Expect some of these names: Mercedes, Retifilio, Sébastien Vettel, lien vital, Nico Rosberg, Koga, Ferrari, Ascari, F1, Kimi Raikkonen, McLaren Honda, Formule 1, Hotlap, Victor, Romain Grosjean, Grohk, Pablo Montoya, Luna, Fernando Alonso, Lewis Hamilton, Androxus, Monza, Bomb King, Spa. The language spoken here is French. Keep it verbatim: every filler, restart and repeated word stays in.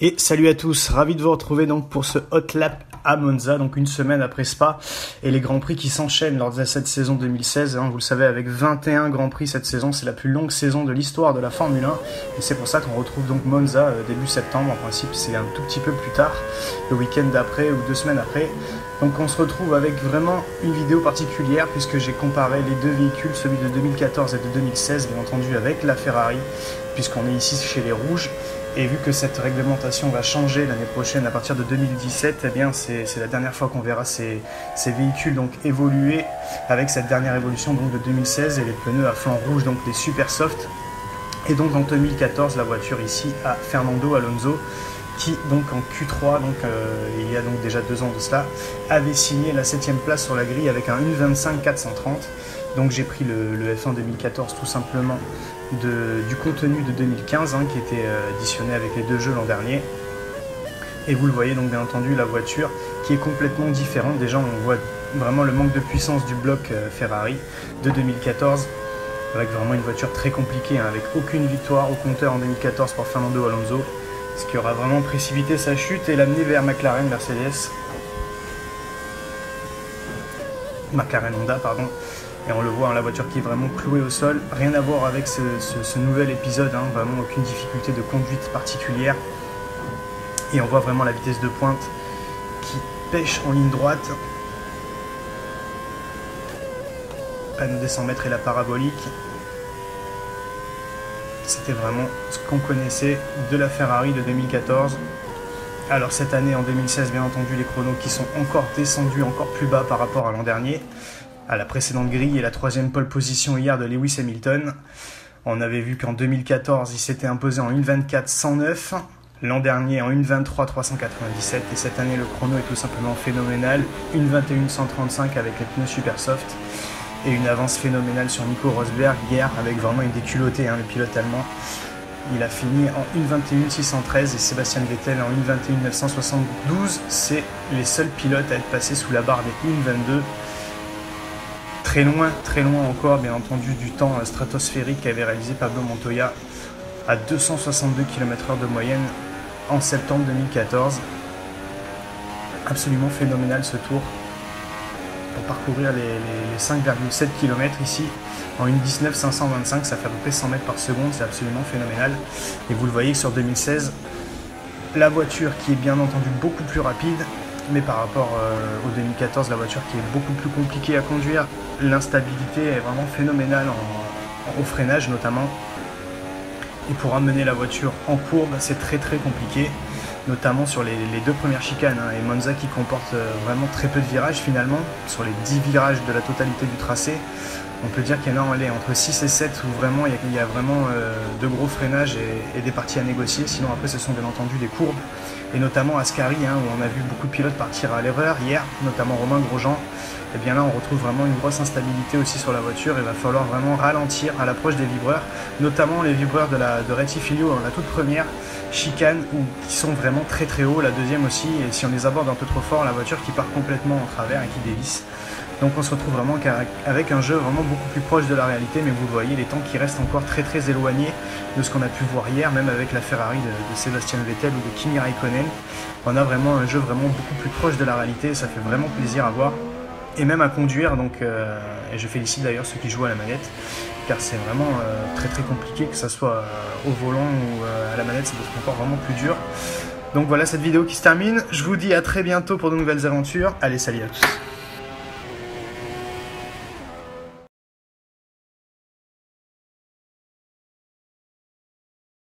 Et salut à tous, ravi de vous retrouver donc pour ce hot lap à Monza, donc une semaine après Spa et les grands prix qui s'enchaînent lors de cette saison deux mille seize. Hein, vous le savez, avec vingt et un grands prix cette saison, c'est la plus longue saison de l'histoire de la Formule un, et c'est pour ça qu'on retrouve donc Monza euh, début septembre. En principe, c'est un tout petit peu plus tard, le week-end d'après ou deux semaines après. Donc on se retrouve avec vraiment une vidéo particulière puisque j'ai comparé les deux véhicules, celui de deux mille quatorze et de deux mille seize, bien entendu avec la Ferrari, puisqu'on est ici chez les rouges. Et vu que cette réglementation va changer l'année prochaine à partir de deux mille dix-sept, eh bien c'est la dernière fois qu'on verra ces, ces véhicules donc évoluer avec cette dernière évolution donc de deux mille seize et les pneus à flanc rouge, donc les super soft. Et donc en deux mille quatorze, la voiture ici à Fernando Alonso, qui donc en Q trois, donc euh, il y a donc déjà deux ans de cela, avait signé la septième place sur la grille avec un une vingt-cinq quatre cent trente. Donc j'ai pris le, le F un deux mille quatorze tout simplement de, du contenu de deux mille quinze, hein, qui était additionné avec les deux jeux l'an dernier. Et vous le voyez donc bien entendu, la voiture qui est complètement différente. Déjà on voit vraiment le manque de puissance du bloc Ferrari de deux mille quatorze, avec vraiment une voiture très compliquée, hein, avec aucune victoire au compteur en deux mille quatorze pour Fernando Alonso, ce qui aura vraiment précipité sa chute et l'amener vers McLaren, Mercedes, McLaren Honda pardon. Et on le voit, hein, la voiture qui est vraiment clouée au sol. Rien à voir avec ce, ce, ce nouvel épisode, hein, vraiment aucune difficulté de conduite particulière. Et on voit vraiment la vitesse de pointe qui pêche en ligne droite. Panneau des cent mètres et la parabolique. C'était vraiment ce qu'on connaissait de la Ferrari de deux mille quatorze. Alors cette année, en deux mille seize, bien entendu, les chronos qui sont encore descendus encore plus bas par rapport à l'an dernier, à la précédente grille, et la troisième pole position hier de Lewis Hamilton. On avait vu qu'en deux mille quatorze, il s'était imposé en une vingt-quatre cent neuf, l'an dernier en une vingt-trois trois cent quatre-vingt-dix-sept, et cette année le chrono est tout simplement phénoménal, une vingt-et-un cent trente-cinq avec les pneus super soft, et une avance phénoménale sur Nico Rosberg hier avec vraiment une déculottée, hein, le pilote allemand. Il a fini en une vingt-et-un six cent treize et Sébastien Vettel en une vingt-et-un neuf cent soixante-douze. C'est les seuls pilotes à être passés sous la barre des une vingt-deux. Très loin, très loin encore, bien entendu, du temps stratosphérique qu'avait réalisé Pablo Montoya à deux cent soixante-deux kilomètres heure de moyenne en septembre deux mille quatorze. Absolument phénoménal ce tour pour parcourir les, les, les cinq virgule sept kilomètres ici en une dix-neuf cinq cent vingt-cinq, ça fait à peu près cent mètres par seconde, c'est absolument phénoménal. Et vous le voyez sur deux mille seize, la voiture qui est bien entendu beaucoup plus rapide, mais par rapport euh, au deux mille quatorze, la voiture qui est beaucoup plus compliquée à conduire. L'instabilité est vraiment phénoménale en, en, au freinage notamment, et pour amener la voiture en courbe c'est très très compliqué, notamment sur les, les deux premières chicanes, hein, et Monza qui comporte vraiment très peu de virages finalement. Sur les dix virages de la totalité du tracé, on peut dire qu'il y en a, allez, entre six et sept où vraiment il y a, il y a vraiment euh, de gros freinages et, et des parties à négocier. Sinon après ce sont bien entendu des courbes, et notamment Ascari, hein, où on a vu beaucoup de pilotes partir à l'erreur hier, notamment Romain Grosjean. Et bien là on retrouve vraiment une grosse instabilité aussi sur la voiture, et il va falloir vraiment ralentir à l'approche des vibreurs, notamment les vibreurs de, la, de Retifilio, hein, la toute première chicane, où, qui sont vraiment très très hauts, la deuxième aussi, et si on les aborde un peu trop fort, la voiture qui part complètement en travers et qui dévisse. Donc on se retrouve vraiment avec un jeu vraiment beaucoup plus proche de la réalité, mais vous le voyez, les temps qui restent encore très très éloignés de ce qu'on a pu voir hier, même avec la Ferrari de, de Sébastien Vettel ou de Kimi Raikkonen. On a vraiment un jeu vraiment beaucoup plus proche de la réalité, et ça fait vraiment plaisir à voir, et même à conduire. Donc, euh, et je félicite d'ailleurs ceux qui jouent à la manette, car c'est vraiment euh, très très compliqué, que ce soit euh, au volant ou euh, à la manette, c'est encore vraiment plus dur. Donc voilà cette vidéo qui se termine, je vous dis à très bientôt pour de nouvelles aventures, allez salut à tous.